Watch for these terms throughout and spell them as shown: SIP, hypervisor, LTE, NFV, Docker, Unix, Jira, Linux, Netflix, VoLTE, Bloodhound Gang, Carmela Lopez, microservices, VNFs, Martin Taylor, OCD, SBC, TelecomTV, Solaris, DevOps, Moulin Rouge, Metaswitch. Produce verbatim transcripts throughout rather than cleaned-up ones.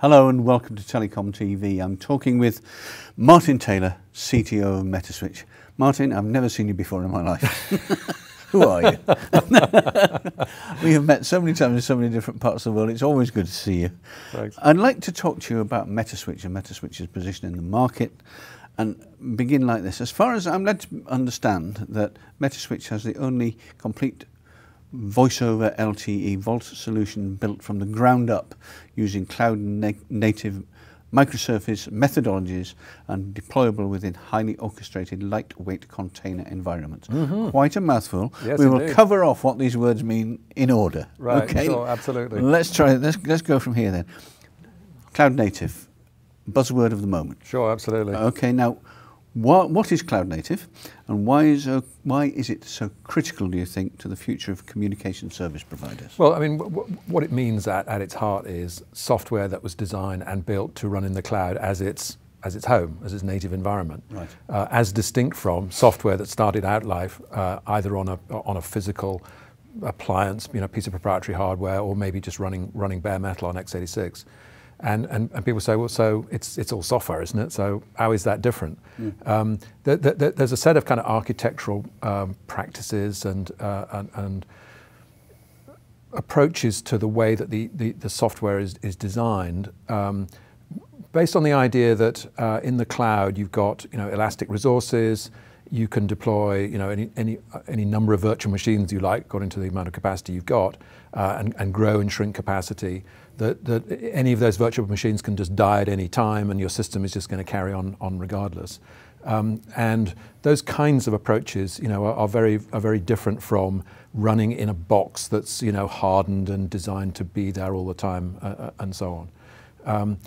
Hello and welcome to Telecom T V. I'm talking with Martin Taylor, C T O of Metaswitch. Martin, I've never seen you before in my life. Who are you? We have met so many times in so many different parts of the world. It's always good to see you. Thanks. I'd like to talk to you about Metaswitch and Metaswitch's position in the market and begin like this. As far as I'm led to understand that Metaswitch has the only complete voice over L T E VoLTE solution built from the ground up using cloud na native microservice methodologies and deployable within highly orchestrated lightweight container environments. Mm-hmm. Quite a mouthful. Yes, we indeed. will cover off what these words mean in order. Right, okay? Sure, absolutely. Let's try it. Let's, let's go from here then. Cloud native, buzzword of the moment. Sure, absolutely. Okay, now What, what is cloud native, and why is, uh, why is it so critical, do you think, to the future of communication service providers? Well, I mean, w w what it means at, at its heart is software that was designed and built to run in the cloud as its, as its home, as its native environment, right. uh, as distinct from software that started out life uh, either on a, on a physical appliance, you know, piece of proprietary hardware, or maybe just running, running bare metal on x eighty-six. And, and, and people say, well, so it's, it's all software, isn't it? So how is that different? Mm. Um, th th th there's a set of kind of architectural um, practices and, uh, and, and approaches to the way that the, the, the software is, is designed um, based on the idea that uh, in the cloud you've got you know, elastic resources, you can deploy you know, any, any, any number of virtual machines you like according to the amount of capacity you've got uh, and, and grow and shrink capacity. That, that any of those virtual machines can just die at any time and your system is just going to carry on, on regardless. Um, and those kinds of approaches, you know, are, are, very, are very different from running in a box that's, you know, hardened and designed to be there all the time uh, and so on. Um,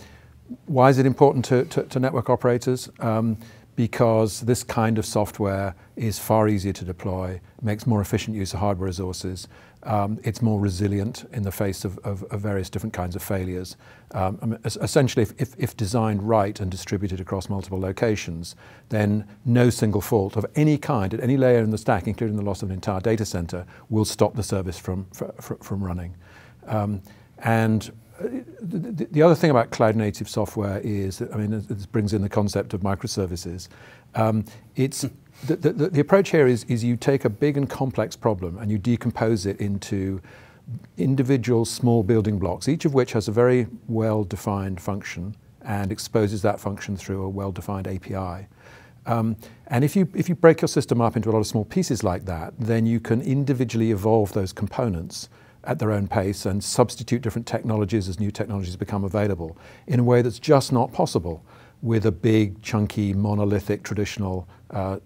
why is it important to, to, to network operators? Um, because this kind of software is far easier to deploy, makes more efficient use of hardware resources, um, it's more resilient in the face of, of, of various different kinds of failures. Um, I mean, essentially, if, if, if designed right and distributed across multiple locations, then no single fault of any kind, at any layer in the stack, including the loss of an entire data center, will stop the service from, from, from running. Um, and The, the other thing about cloud-native software is, that, I mean, this brings in the concept of microservices. Um, it's the, the, the approach here is, is you take a big and complex problem and you decompose it into individual small building blocks, each of which has a very well-defined function and exposes that function through a well-defined A P I. Um, and if you, if you break your system up into a lot of small pieces like that, then you can individually evolve those components at their own pace and substitute different technologies as new technologies become available in a way that's just not possible with a big, chunky, monolithic, traditional uh,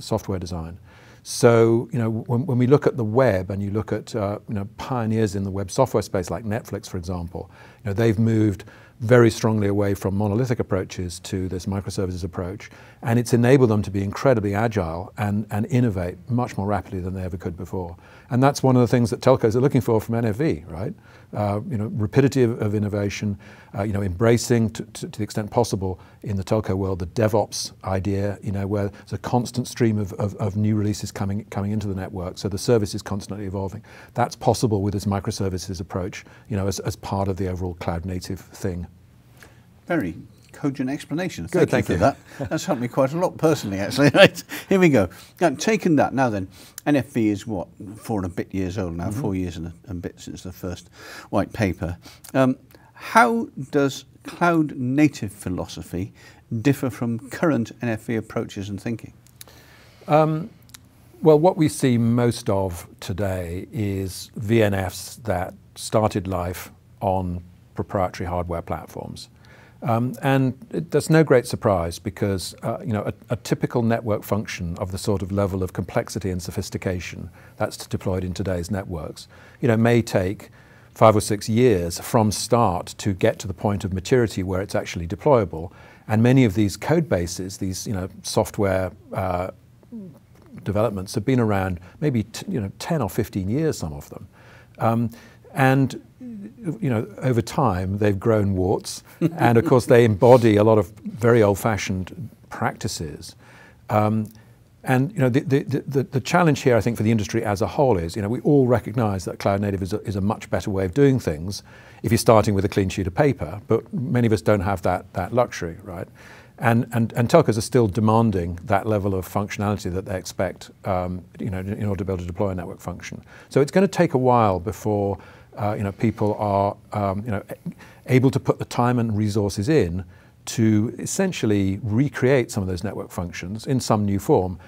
software design. So, you know, when, when we look at the web and you look at, uh, you know, pioneers in the web software space like Netflix, for example, you know, they've moved very strongly away from monolithic approaches to this microservices approach, and it's enabled them to be incredibly agile and, and innovate much more rapidly than they ever could before. And that's one of the things that telcos are looking for from N F V, right? Uh, you know, rapidity of, of innovation, uh, you know, embracing to, to, to the extent possible in the telco world, the DevOps idea, you know, where there's a constant stream of, of, of new releases coming, coming into the network, so the service is constantly evolving. That's possible with this microservices approach, you know, as, as part of the overall cloud-native thing. Very cogent explanation. Thank, Good, thank you for you. that. That's helped me quite a lot personally, actually. Right, here we go. Now, taking that now then, N F V is what, four and a bit years old now, mm-hmm. four years and a, and a bit since the first white paper. Um, how does cloud native philosophy differ from current N F V approaches and thinking? Um, well, what we see most of today is V N Fs that started life on proprietary hardware platforms. Um, and it, that's no great surprise because uh, you know, a, a typical network function of the sort of level of complexity and sophistication that's deployed in today's networks, you know, may take five or six years from start to get to the point of maturity where it's actually deployable. And many of these code bases, these you know, software uh, developments have been around maybe t you know, ten or fifteen years, some of them. Um, and you know, over time, they've grown warts. And of course, they embody a lot of very old-fashioned practices. Um, And you know, the, the, the, the challenge here, I think, for the industry as a whole is, you know, we all recognize that cloud native is a, is a much better way of doing things if you're starting with a clean sheet of paper, but many of us don't have that, that luxury, right? And, and, and telcos are still demanding that level of functionality that they expect um, you know, in order to be able to deploy a network function. So it's going to take a while before uh, you know, people are um, you know, able to put the time and resources in to essentially recreate some of those network functions in some new form,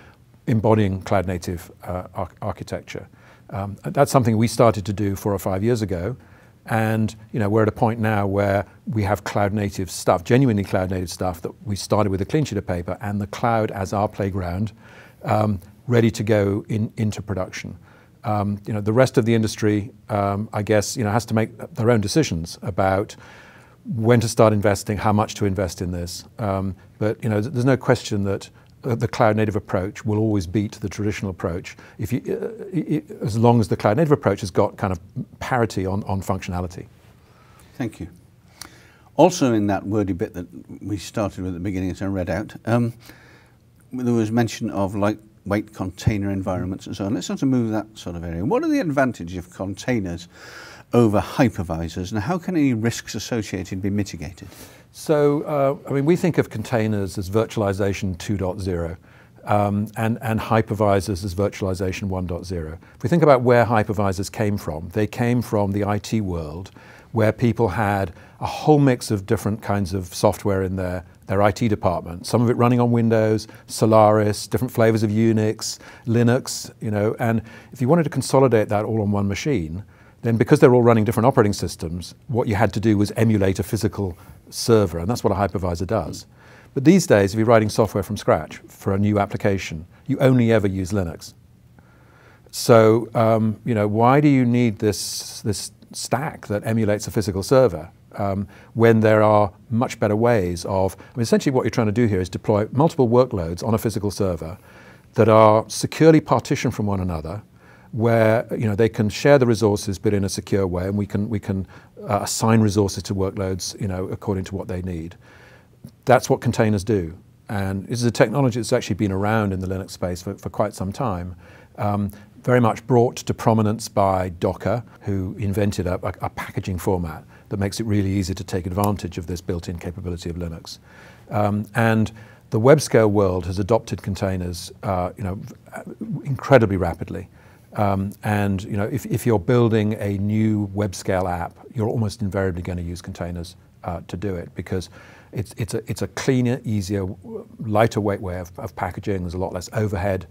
embodying cloud native uh, ar architecture. Um, that's something we started to do four or five years ago. And you know, we're at a point now where we have cloud native stuff, genuinely cloud native stuff that we started with a clean sheet of paper and the cloud as our playground, um, ready to go in, into production. Um, you know, the rest of the industry, um, I guess, you know, has to make their own decisions about when to start investing, how much to invest in this. Um, but you know, there's no question that the cloud native approach will always beat the traditional approach, if you, uh, it, as long as the cloud native approach has got kind of parity on, on functionality. Thank you. Also in that wordy bit that we started with at the beginning as I read out, um, there was mention of lightweight container environments and so on. Let's sort of move that sort of area. What are the advantages of containers over hypervisors, and how can any risks associated be mitigated? So, uh, I mean, we think of containers as virtualization two point oh um, and, and hypervisors as virtualization one point oh. If we think about where hypervisors came from, they came from the I T world, where people had a whole mix of different kinds of software in their, their I T department, some of it running on Windows, Solaris, different flavors of Unix, Linux, you know, and if you wanted to consolidate that all on one machine, then because they're all running different operating systems, what you had to do was emulate a physical server, and that's what a hypervisor does. But these days, if you're writing software from scratch for a new application, you only ever use Linux. So, um, you know, why do you need this, this stack that emulates a physical server um, when there are much better ways of, I mean, essentially what you're trying to do here is deploy multiple workloads on a physical server that are securely partitioned from one another, where you know they can share the resources, but in a secure way, and we can we can uh, assign resources to workloads, you know, according to what they need. That's what containers do, and this is a technology that's actually been around in the Linux space for, for quite some time. Um, very much brought to prominence by Docker, who invented a, a, a packaging format that makes it really easy to take advantage of this built-in capability of Linux, um, and. The web scale world has adopted containers, uh, you know, incredibly rapidly. Um, and you know, if, if you're building a new web scale app, you're almost invariably going to use containers uh, to do it, because it's, it's, a, it's a cleaner, easier, lighter weight way of, of packaging. There's a lot less overhead.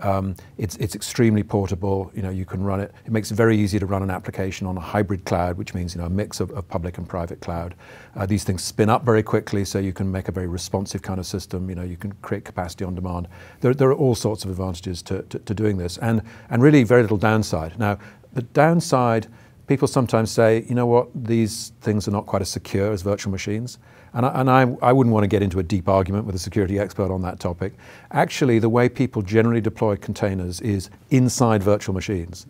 Um, it's, it's extremely portable. You know, you can run it. It makes it very easy to run an application on a hybrid cloud, which means you know, a mix of, of public and private cloud. Uh, these things spin up very quickly, so you can make a very responsive kind of system. You know, you can create capacity on demand. There, there are all sorts of advantages to, to, to doing this, and, and really very little downside. Now, the downside, people sometimes say, you know what, these things are not quite as secure as virtual machines. And, I, and I, I wouldn't want to get into a deep argument with a security expert on that topic. Actually, the way people generally deploy containers is inside virtual machines.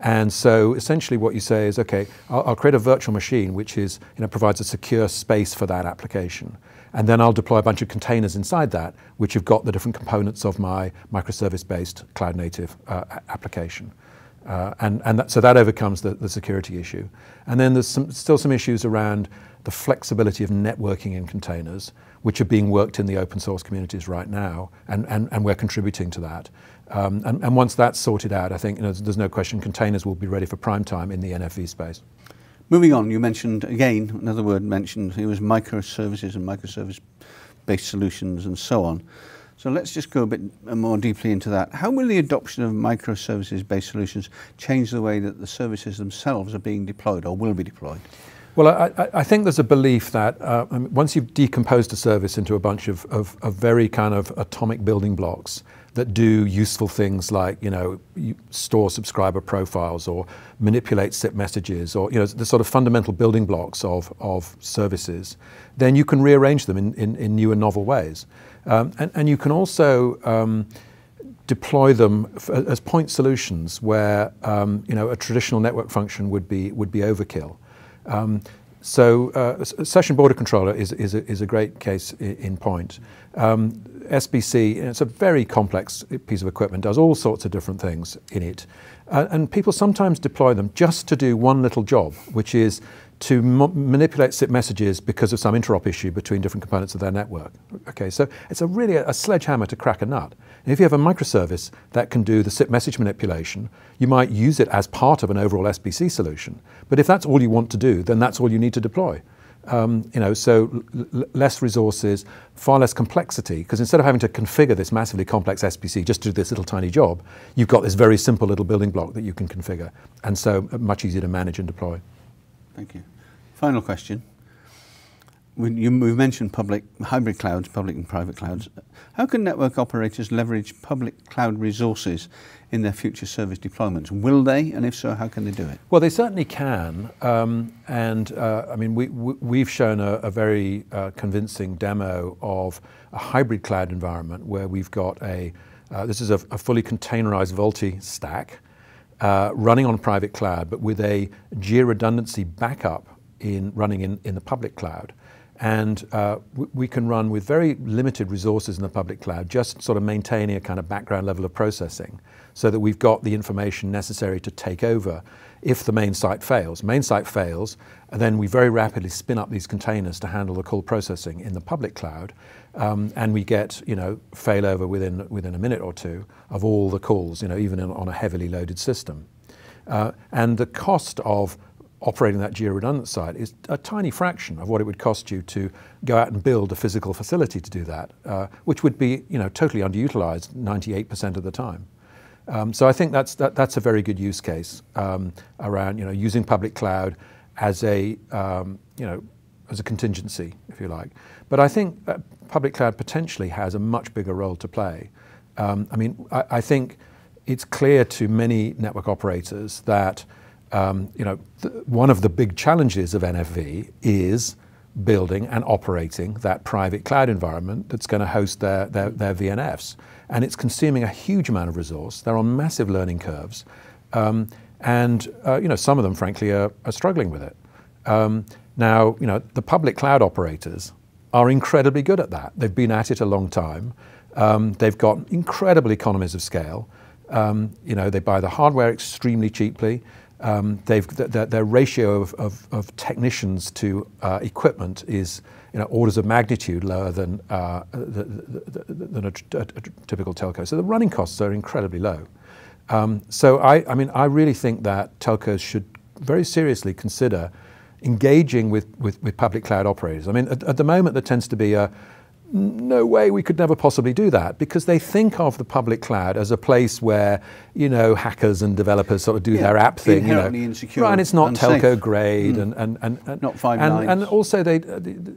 And so essentially what you say is, okay, I'll, I'll create a virtual machine which is, you know, provides a secure space for that application. And then I'll deploy a bunch of containers inside that, which have got the different components of my microservice-based cloud-native uh, application. Uh, and and that, so that overcomes the, the security issue. And then there's some, still some issues around the flexibility of networking in containers, which are being worked in the open source communities right now, and, and, and we're contributing to that. Um, and, and once that's sorted out, I think you know, there's no question containers will be ready for prime time in the N F V space. Moving on, you mentioned, again, another word mentioned, it was microservices and microservice-based solutions and so on. So let's just go a bit more deeply into that. How will the adoption of microservices-based solutions change the way that the services themselves are being deployed or will be deployed? Well, I, I think there's a belief that uh, once you've decomposed a service into a bunch of, of, of very kind of atomic building blocks that do useful things like, you know, you store subscriber profiles or manipulate S I P messages or, you know, the sort of fundamental building blocks of, of services, then you can rearrange them in, in, in new and novel ways. Um, and, and you can also um, deploy them f as point solutions where, um, you know, a traditional network function would be, would be overkill. Um, So uh, session border controller is, is, a, is a great case in point. Um, S B C, it's a very complex piece of equipment, does all sorts of different things in it. Uh, and people sometimes deploy them just to do one little job, which is to ma manipulate S I P messages because of some interop issue between different components of their network. Okay, so it's a really a, a sledgehammer to crack a nut. And if you have a microservice that can do the S I P message manipulation, you might use it as part of an overall S B C solution. But if that's all you want to do, then that's all you need to deploy. Um, you know, so l less resources, far less complexity, because instead of having to configure this massively complex S B C just to do this little tiny job, you've got this very simple little building block that you can configure, and so much easier to manage and deploy. Thank you. Final question. When you, we've mentioned public hybrid clouds, public and private clouds. How can network operators leverage public cloud resources in their future service deployments? Will they, and if so, how can they do it? Well, they certainly can. Um, and uh, I mean, we, we, we've shown a, a very uh, convincing demo of a hybrid cloud environment where we've got a, uh, this is a, a fully containerized VoLTE stack uh, running on private cloud, but with a Jira redundancy backup in running in, in the public cloud. And uh, we can run with very limited resources in the public cloud, just sort of maintaining a kind of background level of processing so that we've got the information necessary to take over if the main site fails. Main site fails, and then we very rapidly spin up these containers to handle the call processing in the public cloud. Um, and we get, you know, failover within, within a minute or two of all the calls, you know, even in, on a heavily loaded system. Uh, and the cost of operating that Jira redundant site is a tiny fraction of what it would cost you to go out and build a physical facility to do that, uh, which would be, you know, totally underutilized ninety-eight percent of the time. Um, so I think that's, that, that's a very good use case um, around, you know, using public cloud as a, um, you know, as a contingency, if you like. But I think that public cloud potentially has a much bigger role to play. Um, I mean, I, I think it's clear to many network operators that Um, you know, one of the big challenges of N F V is building and operating that private cloud environment that's going to host their, their, their V N Fs. And it's consuming a huge amount of resource. They're on massive learning curves. Um, and, uh, you know, some of them, frankly, are, are struggling with it. Um, now, you know, the public cloud operators are incredibly good at that. They've been at it a long time. Um, they've got incredible economies of scale. Um, you know, they buy the hardware extremely cheaply. Um, they've, their, their ratio of, of, of technicians to uh, equipment is, you know, orders of magnitude lower than, uh, the, the, the, than a, a, a typical telco. So the running costs are incredibly low. Um, so I, I mean, I really think that telcos should very seriously consider engaging with, with, with public cloud operators. I mean, at, at the moment there tends to be a no way, we could never possibly do that, because they think of the public cloud as a place where, you know, hackers and developers sort of do yeah, their app thing, you know, insecure, right, and it's not unsafe. Telco grade, mm. and, and, and, and not five and, nines. And also they,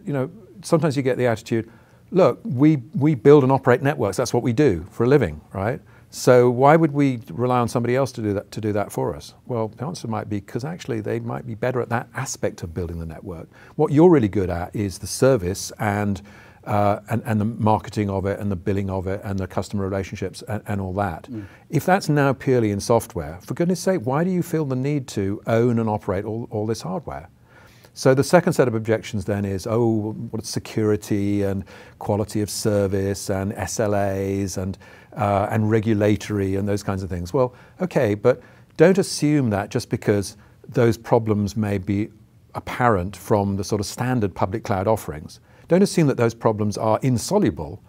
you know, sometimes you get the attitude, look, we, we build and operate networks, that's what we do for a living, right? So why would we rely on somebody else to do that, to do that for us? Well, the answer might be because actually they might be better at that aspect of building the network. What you're really good at is the service and Uh, and, and the marketing of it and the billing of it and the customer relationships and, and all that. Mm. If that's now purely in software, for goodness sake, why do you feel the need to own and operate all, all this hardware? So the second set of objections then is, oh, what's security and quality of service and S L As and, uh, and regulatory and those kinds of things. Well, okay, but don't assume that just because those problems may be apparent from the sort of standard public cloud offerings. Don't assume that those problems are insoluble.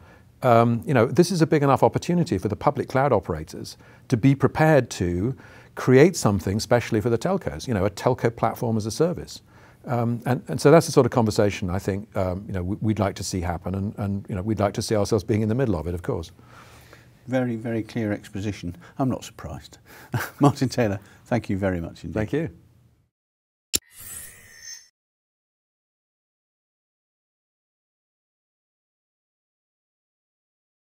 Um, you know, this is a big enough opportunity for the public cloud operators to be prepared to create something specially for the telcos, you know, a telco platform as a service. Um, and, and so that's the sort of conversation I think, um, you know, we'd like to see happen, and, and, you know, we'd like to see ourselves being in the middle of it, of course. Very, very clear exposition. I'm not surprised. Martin Taylor, thank you very much indeed. Thank you.